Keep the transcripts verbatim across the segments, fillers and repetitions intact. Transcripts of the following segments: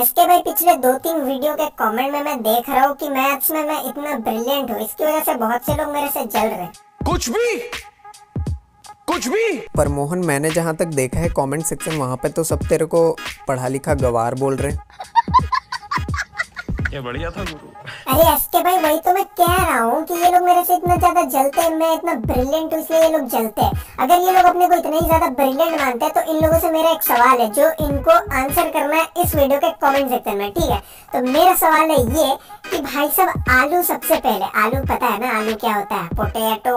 SK भाई पिछले दो तीन वीडियो के कमेंट में मैं देख रहा हूँ कि मैथ्स में मैं इतना ब्रिलियंट हूँ, इसकी वजह से बहुत से लोग मेरे से जल रहे हैं। कुछ भी कुछ भी पर मोहन, मैंने जहाँ तक देखा है कमेंट सेक्शन, वहाँ पे तो सब तेरे को पढ़ा लिखा गवार बोल रहे हैं। ये बढ़िया था गुरु। अरे एसके भाई, वही तो मैं कह रहा हूँ कि ये लोग मेरे से इतना ज्यादा जलते हैं, मैं इतना ब्रिलियंट हूँ इसलिए ये लोग जलते हैं। अगर ये लोग अपने को इतना ही ज्यादा ब्रिलियंट मानते हैं तो इन लोगों से मेरा एक सवाल है जो इनको आंसर करना है इस वीडियो के कमेंट सेक्शन में, ठीक है? तो मेरा सवाल है ये कि भाई साहब, आलू सबसे पहले, आलू पता है ना आलू क्या होता है, पोटैटो,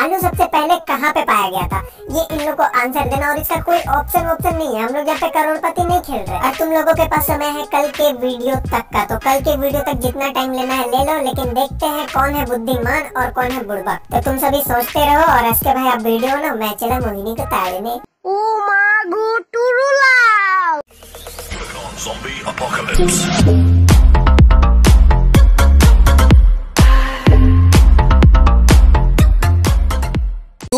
आलू सबसे पहले कहाँ पे पाया गया था? ये इन लोगों को आंसर देना, और इसका कोई ऑप्शन ऑप्शन नहीं है। हम लोग यहाँ पे करोड़पति नहीं खेल रहे और तुम लोगों के पास समय है कल के वीडियो तक का, तो कल के वीडियो तक जितना टाइम लेना है ले लो, लेकिन देखते हैं कौन है बुद्धिमान और कौन है बुड़बक। तो तुम सभी सोचते रहो और एसके भाई आप वीडियो ना मैं चला मोहिनी को ताले में।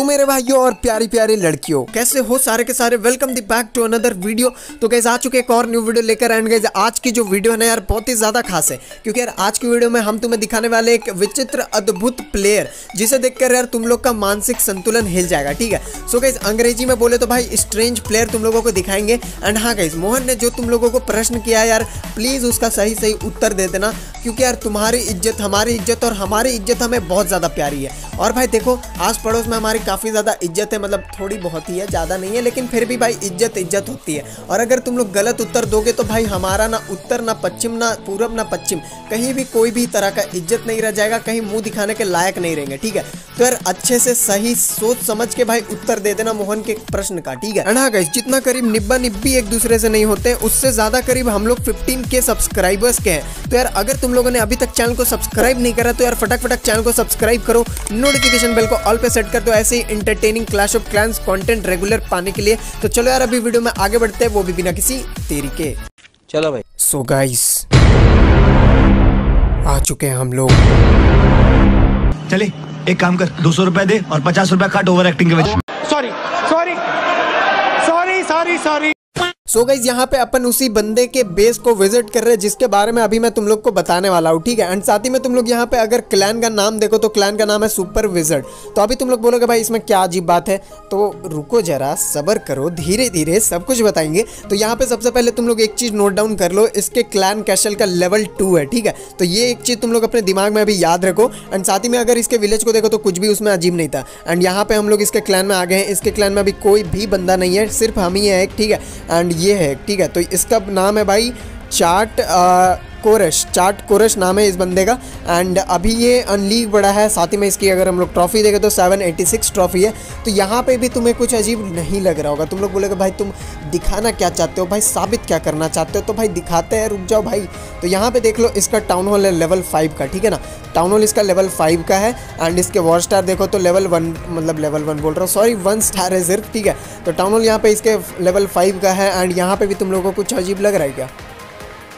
मेरे भाइयों और प्यारी प्यारी लड़कियों, कैसे हो सारे के सारे? Welcome the back to another video. तो गाइस आ चुके एक और न्यू वीडियो लेकर, एंड गाइस आज की जो वीडियो है ना यार बहुत ही ज़्यादा खास है, क्योंकि यार आज की वीडियो में हम तुम्हें दिखाने वाले एक विचित्र अद्भुत प्लेयर, जिसे देखकर यार तुम लोग का मानसिक संतुलन हिल जाएगा, ठीक है? सो गाइस अंग्रेजी में बोले तो भाई स्ट्रेंज प्लेयर तुम लोगों को दिखाएंगे। एंड हाँ गाइस, मोहन ने जो तुम लोगों को प्रश्न किया यार, प्लीज़ उसका सही सही उत्तर दे देना, क्योंकि यार तुम्हारी इज्जत हमारी इज्जत और हमारी इज्जत हमें बहुत ज़्यादा प्यारी है। और भाई देखो, आस पड़ोस में हमारी काफ़ी ज़्यादा इज्जत है, मतलब थोड़ी बहुत ही है, ज़्यादा नहीं है, लेकिन फिर भी भाई इज्जत इज्जत होती है। और अगर तुम लोग गलत उत्तर दोगे तो भाई हमारा ना उत्तर ना पश्चिम ना पूरब ना पश्चिम, कहीं भी कोई भी तरह का इज्जत नहीं रह जाएगा, कहीं मुंह दिखाने के लायक नहीं रहेंगे, ठीक है? तो यार अच्छे से सही सोच समझ के भाई उत्तर दे देना मोहन के प्रश्न का, ठीक है? हाँ गाइस, जितना करीब निब्बा निब्बी एक दूसरे से नहीं होते, उससे ज़्यादा करीब हम लोग फिफ्टीन के सब्सक्राइबर्स के हैं। तो यार अगर तुम लोगों ने अभी तक चैनल को सब्सक्राइब नहीं करा तो यार फटाक फटाक चैनल को सब्सक्राइब करो, नोटिफिकेशन बेल को ऑल पे सेट कर दो, ऐसे ही entertaining clash of clans content regular पाने के लिए। तो चलो यार अभी वीडियो में आगे बढ़ते हैं, वो भी बिना किसी देरी के। चलो भाई, सो so गाइस आ चुके हैं हम लोग। चले एक काम कर, दो सौ रुपए दे और पचास रुपए काट ओवर एक्टिंग के वजह। Sorry sorry sorry sorry sorry so so guys, यहाँ पे अपन उसी बंदे के बेस को विजिट कर रहे हैं जिसके बारे में अभी मैं तुम लोग को बताने वाला हूँ, ठीक है? एंड साथ ही में तुम लोग यहाँ पे अगर क्लैन का नाम देखो तो क्लैन का नाम है सुपर विजर्ड। तो अभी तुम लोग बोलोगे भाई इसमें क्या अजीब बात है, तो रुको जरा, सब्र करो, धीरे धीरे सब कुछ बताएंगे। तो यहाँ पे सबसे पहले तुम लोग एक चीज़ नोट डाउन कर लो, इसके क्लैन कैसल का लेवल टू है, ठीक है? तो ये एक चीज़ तुम लोग अपने दिमाग में अभी याद रखो। एंड साथ ही में अगर इसके विलेज को देखो तो कुछ भी उसमें अजीब नहीं था। एंड यहाँ पर हम लोग इसके क्लैन में आ गए हैं, इसके क्लैन में अभी कोई भी बंदा नहीं है, सिर्फ हम ही है एक, ठीक है? एंड ये है, ठीक है? तो इसका नाम है भाई चार्ट आ, कोरश, चार्ट कोरश नाम है इस बंदे का। एंड अभी ये अनलीग बड़ा है, साथ ही में इसकी अगर हम लोग ट्रॉफी देखें तो सेवन एटी सिक्स ट्रॉफी है। तो यहाँ पे भी तुम्हें कुछ अजीब नहीं लग रहा होगा। तुम लोग बोलोगे भाई तुम दिखाना क्या चाहते हो, भाई साबित क्या करना चाहते हो, तो भाई दिखाते हैं, रुक जाओ भाई। तो यहाँ पे देख लो, इसका टाउन हॉल है लेवल फाइव का, ठीक है ना? टाउन हॉल इसका लेवल फाइव का है। एंड इसके वॉर स्टार देखो तो लेवल वन, मतलब लेवल वन बोल रहा हूँ सॉरी, वन स्टार है सिर्फ, ठीक है? तो टाउन हॉल यहाँ पे इसके लेवल फाइव का है। एंड यहाँ पे भी तुम लोगों को कुछ अजीब लग रहा है क्या?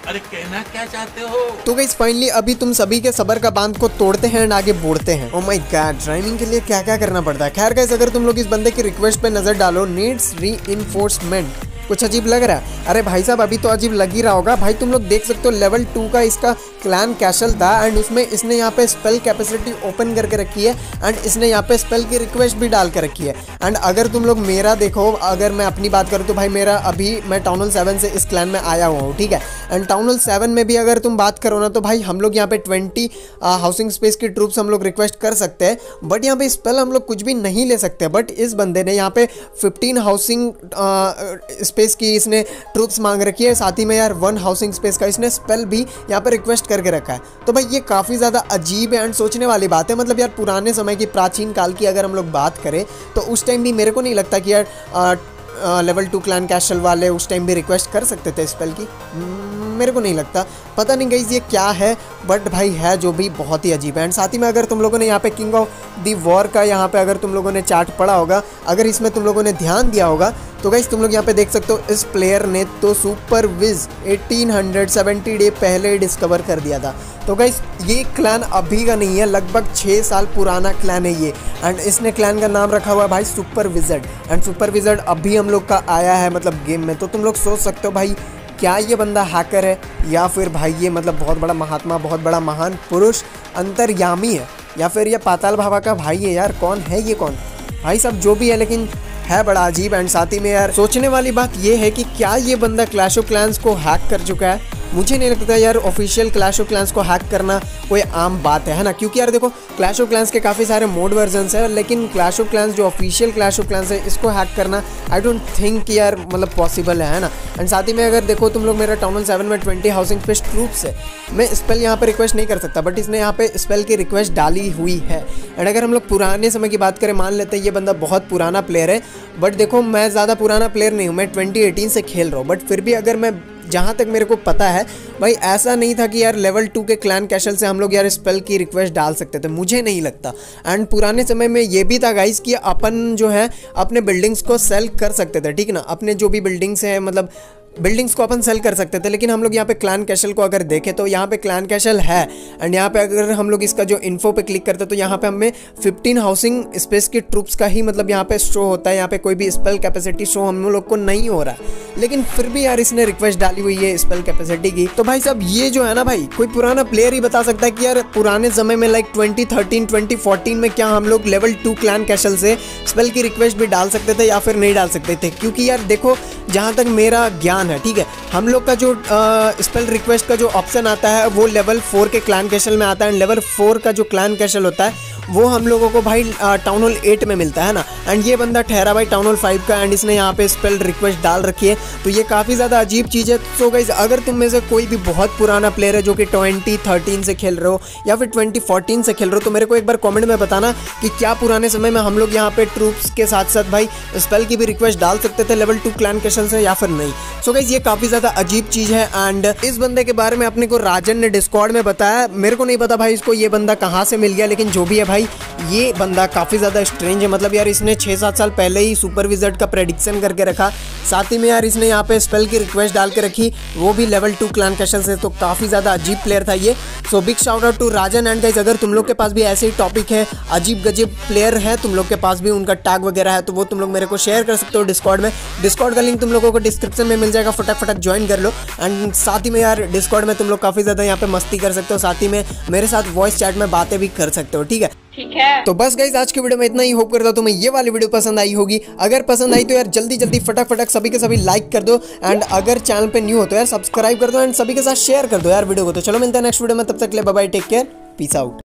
अरे कहना क्या चाहते हो? तो गाइस फाइनली अभी तुम सभी के सबर का बांध को तोड़ते हैं और आगे बोलते हैं। ओ माय गॉड, ड्राइविंग के लिए क्या क्या करना पड़ता है। खैर गाइस, अगर तुम लोग इस बंदे की रिक्वेस्ट पे नजर डालो, नीड्स रीइंफोर्समेंट, कुछ अजीब लग रहा है। अरे भाई साहब, अभी तो अजीब लग ही रहा होगा। भाई तुम लोग देख सकते हो लेवल टू का इसका क्लैन कैसल था, एंड उसमें इसने यहाँ पे स्पेल कैपेसिटी ओपन करके रखी है, एंड इसने यहाँ पे स्पेल की रिक्वेस्ट भी डाल कर रखी है। एंड अगर तुम लोग मेरा देखो, अगर मैं अपनी बात करूँ तो भाई मेरा अभी मैं टाउन हॉल सेवन से इस क्लैन में आया हुआ हूँ, ठीक है? एंड टाउन हॉल सेवन में भी अगर तुम बात करो ना तो भाई हम लोग यहाँ पे ट्वेंटी हाउसिंग स्पेस की ट्रूप्स हम लोग रिक्वेस्ट कर सकते हैं, बट यहाँ पे स्पेल हम लोग कुछ भी नहीं ले सकते। बट इस बंदे ने यहाँ पे फिफ्टीन हाउसिंग स्पेस की इसने ट्रूप्स मांग रखी है, साथ ही में यार वन हाउसिंग स्पेस का इसने स्पेल भी यहाँ पर रिक्वेस्ट करके रखा है। तो भाई ये काफ़ी ज़्यादा अजीब है एंड सोचने वाली बात है। मतलब यार पुराने समय की, प्राचीन काल की अगर हम लोग बात करें तो उस टाइम भी मेरे को नहीं लगता कि यार आ, आ, लेवल टू क्लैन कैसल वाले उस टाइम भी रिक्वेस्ट कर सकते थे स्पेल की, मेरे को नहीं लगता। पता नहीं गाइस ये क्या है, बट भाई है जो भी बहुत ही अजीब है। एंड साथ ही में अगर तुम लोगों ने यहाँ पे किंग ऑफ दी वॉर का यहाँ पे अगर तुम लोगों ने चार्ट पढ़ा होगा, अगर इसमें तुम लोगों ने ध्यान दिया होगा तो गाइस तुम लोग यहाँ पे देख सकते हो इस प्लेयर ने तो super wiz eighteen seventy day पहले डिस्कवर कर दिया था। तो गाइस ये क्लैन अभी का नहीं है, लगभग छः साल पुराना क्लैन है ये। एंड इसने क्लैन का नाम रखा हुआ है भाई super wizard, and super wizard अभी हम लोग का आया है मतलब गेम में। तो तुम लोग सोच सकते हो भाई क्या ये बंदा हैकर है या फिर भाई ये मतलब बहुत बड़ा महात्मा, बहुत बड़ा महान पुरुष अंतर्यामी है, या फिर ये पाताल भावा का भाई है? यार कौन है ये, कौन भाई सब जो भी है, लेकिन है बड़ा अजीब। एंड साथ ही में यार सोचने वाली बात ये है कि क्या ये बंदा क्लैश ऑफ क्लैंस को हैक कर चुका है? मुझे नहीं लगता यार ऑफिशियल क्लैश ऑफ क्लैंस को हैक करना कोई आम बात है, है ना, क्योंकि यार देखो क्लैश ऑफ क्लैंस के काफ़ी सारे मोड वर्जन्स हैं, लेकिन क्लैश ऑफ क्लैंस जो ऑफिशियल क्लैश ऑफ क्लैंस है इसको हैक करना आई डोंट थिंक यार मतलब पॉसिबल है, है ना। एंड साथ ही में अगर देखो तुम लोग मेरा टाउनहॉल सेवन में ट्वेंटी हाउसिंग फिश ट्रूप्स है, मैं स्पेल यहाँ पर रिक्वेस्ट नहीं कर सकता, बट इसने यहाँ पर स्पेल की रिक्वेस्ट डाली हुई है। एंड अगर हम लोग पुराने समय की बात करें, मान लेते हैं ये बंदा बहुत पुराना प्लेयर है, बट देखो मैं ज़्यादा पुराना प्लेयर नहीं हूँ, मैं ट्वेंटी एटीन से खेल रहा हूँ, बट फिर भी अगर मैं जहाँ तक मेरे को पता है भाई ऐसा नहीं था कि यार लेवल टू के क्लैन कैसल से हम लोग यार स्पेल की रिक्वेस्ट डाल सकते थे, मुझे नहीं लगता। एंड पुराने समय में ये भी था गाइस कि अपन जो है अपने बिल्डिंग्स को सेल कर सकते थे, ठीक ना, अपने जो भी बिल्डिंग्स हैं मतलब बिल्डिंग्स को अपन सेल कर सकते थे, लेकिन हम लोग यहाँ पे क्लैन कैसल को अगर देखें तो यहाँ पे क्लैन कैसल है। एंड यहाँ पे अगर हम लोग इसका जो इन्फो पे क्लिक करते हैं तो यहाँ पे हमें फिफ्टीन हाउसिंग स्पेस के ट्रूप्स का ही मतलब यहाँ पे शो होता है, यहाँ पे कोई भी स्पेल कैपेसिटी शो हम लोग को नहीं हो रहा, लेकिन फिर भी यार इसने रिक्वेस्ट डाली हुई है स्पेल कैपेसिटी की। तो भाई साहब ये जो है ना भाई कोई पुराना प्लेयर ही बता सकता है कि यार पुराने समय में like twenty thirteen twenty fourteen में क्या हम लोग लेवल टू क्लैन कैसल से स्पेल की रिक्वेस्ट भी डाल सकते थे या फिर नहीं डाल सकते थे, क्योंकि यार देखो जहाँ तक मेरा ज्ञान है, ठीक है, हम लोग का जो स्पेल रिक्वेस्ट का जो ऑप्शन आता है वो लेवल फोर के क्लैन कैसल में आता है। एंड लेवल फोर का जो क्लैन कैसल होता है वो हम लोगों को भाई टाउनहॉल एट में मिलता है ना। एंड ये बंदा ठहरा भाई टाउनहॉल फाइव का, एंड इसने यहाँ पे स्पेल रिक्वेस्ट डाल रखी है, तो ये काफ़ी ज़्यादा अजीब चीज़ है। सो गाइस अगर तुम में से कोई भी बहुत पुराना प्लेयर है जो कि ट्वेंटी थर्टीन से खेल रहे हो या फिर ट्वेंटी फोर्टीन से खेल रहे हो, तो मेरे को एक बार कॉमेंट में बताना कि क्या पुराने समय में हम लोग यहाँ पर ट्रूप्स के साथ साथ भाई स्पेल की भी रिक्वेस्ट डाल सकते थे लेवल टू क्लैन कैसल से या फिर नहीं। सो गाइस ये काफ़ी ज़्यादा अजीब चीज़ है। एंड इस बंदे के बारे में अपने को राजन ने डिस्कॉर्ड में बताया, मेरे को नहीं पता भाई इसको ये बंदा कहाँ से मिल गया, लेकिन जो भी है भाई ये बंदा काफ़ी ज़्यादा स्ट्रेंज है। मतलब यार इसने छः सात साल पहले ही सुपर विजर्ड का प्रेडिक्शन करके रखा, साथ ही में यार इसने यहाँ पे स्पेल की रिक्वेस्ट डाल के रखी, वो भी लेवल टू क्लैन कैसल से, तो काफ़ी ज़्यादा अजीब प्लेयर था ये। So big shout out to Rajan. And guys अगर तुम लोग के पास भी ऐसे ही टॉपिक है, अजीब गजीब प्लेयर है तुम लोग के पास भी, उनका टैग वगैरह है, तो वो तुम लोग मेरे को शेयर कर सकते हो डिस्कॉर्ड में। डिस्कॉर्ड का लिंक तुम लोगों को डिस्क्रिप्शन में मिल जाएगा, फटाक फटाक ज्वाइन कर लो। एंड साथ ही में यार डिस्कॉर्ड में तुम लोग काफ़ी ज़्यादा यहाँ पे मस्ती कर सकते हो, साथ ही में मेरे साथ वॉइस चैट में बातें भी कर सकते हो, ठीक है ठीक है। तो बस गाइस आज की वीडियो में इतना ही, होप करता हूँ तुम्हें ये वाली वीडियो पसंद आई होगी। अगर पसंद आई तो यार जल्दी जल्दी फटाक फटाक सभी के सभी लाइक कर दो, एंड अगर चैनल पे न्यू हो तो यार सब्सक्राइब कर दो, एंड सभी के साथ शेयर कर दो यार वीडियो को। तो चलो मिलते हैं नेक्स्ट वीडियो में, तब तक के लिए bye bye, take care, peace out.